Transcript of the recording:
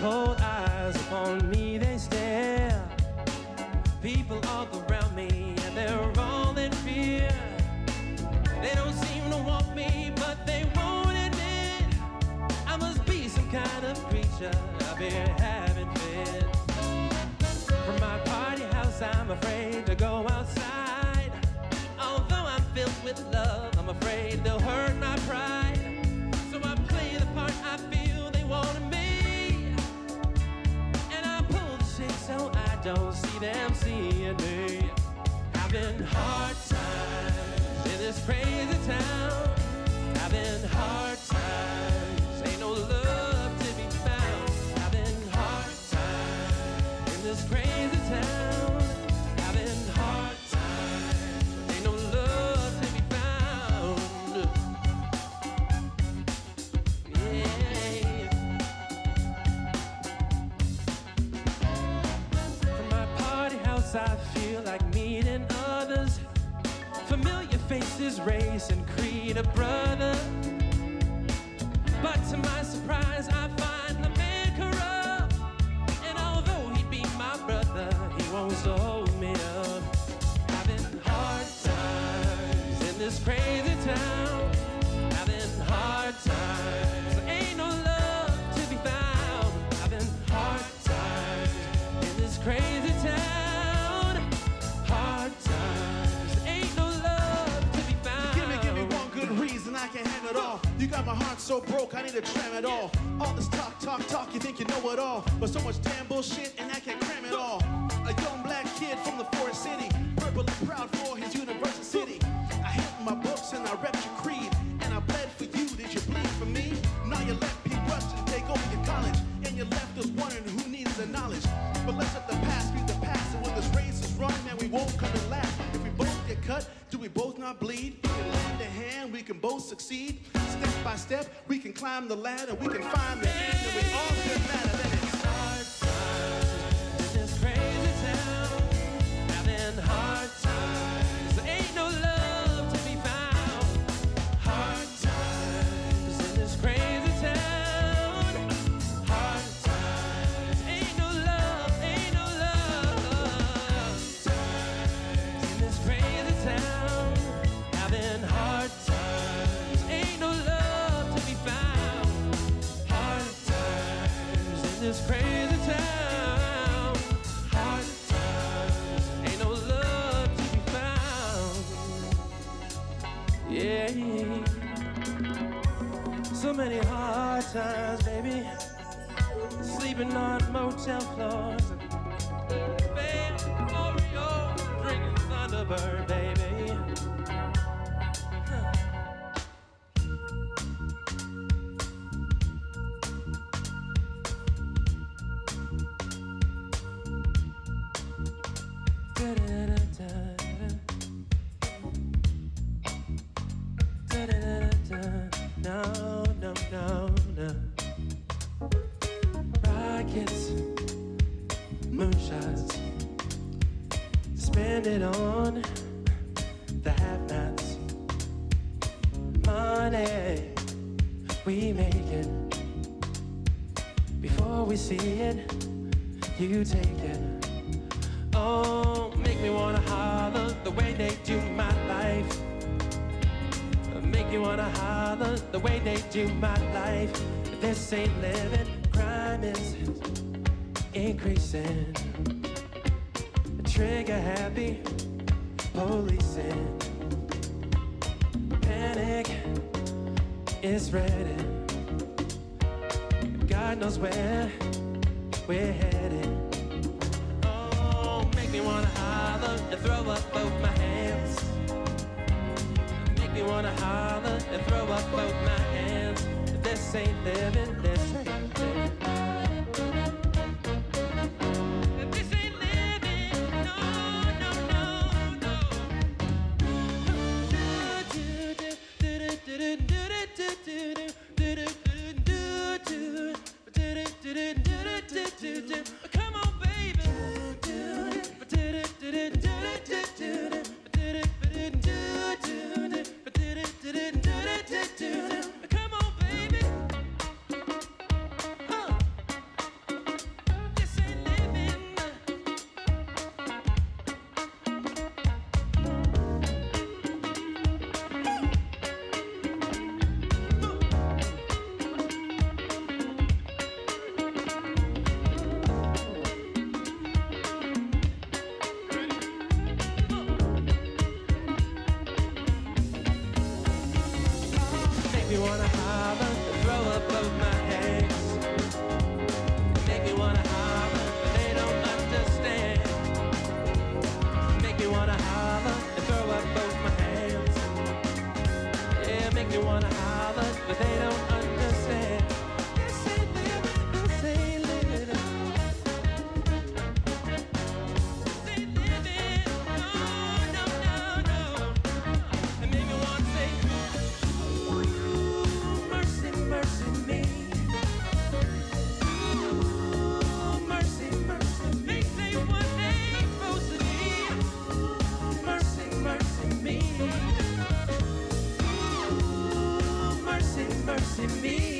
Cold eyes upon me, they stare. People all around me, and they're all in fear. They don't seem to want me, but they won't admit I must be some kind of creature. I've been having fits. From my party house, I'm afraid to go outside. Although I'm filled with love, I'm afraid they'll hurt my pride. So I play the part I feel they want me. So I don't see them seeing me. Having hard times in this crazy town. Having hard times, ain't no love to be found. Having hard times in this crazy town. Having hard times, ain't no love to be found. Yeah. I feel like meeting others. Familiar faces, race and creed, a brother. But to my surprise, I find the man corrupt. And although he'd be my brother, he won't hold me up. Having hard times in this crazy town. Having hard times, ain't no love to be found. Having hard times in this crazy town. I can't handle it all. You got my heart so broke, I need to tram it all. All this talk, you think you know it all. But so much damn bullshit, and I can't cram it all. A young black kid from the forest city, purple and proud for his university. I held my books and I repped your creed, and I bled for you, did you bleed for me? Now you let Pete Rustin take over your college, and you left us wondering who needs the knowledge. But let's let the past be the past, and when this race is run, man, we won't come to last. If we both get cut, do we both not bleed? We can both succeed. Step by step, we can climb the ladder. We can find the end, and we all can matter. Then it's hard times in this crazy town. Having hard times, there ain't no love to be found. Hard times in this crazy town. Hard times, ain't no love, ain't no love. Hard times in this crazy town. Having hard times. This crazy town, hard times, ain't no love to be found. Yeah, so many hard times, baby. Sleeping on motel floors, bad Oreo, drinking Thunderbird, baby. No. Rockets, moonshots, spend it on the have-nots. Money, we make it. Before we see it, you take it. Oh, make me wanna holler the way they do my life. Make you wanna holler the way they do my life. This ain't living, crime is increasing. Trigger happy, policing. Panic is spreading. God knows where we're headed. Oh, make me wanna holler and throw up both my hands. You wanna holler and throw up both my hands. This ain't living, this ain't living. This ain't living, no, no, no, no. Come on, baby. Come on, baby. me wanna holler, throw up both my hands. Make me wanna holler, but they don't understand. Make me wanna holler, throw up both my hands. Yeah, make me wanna holler, but they don't understand. Me.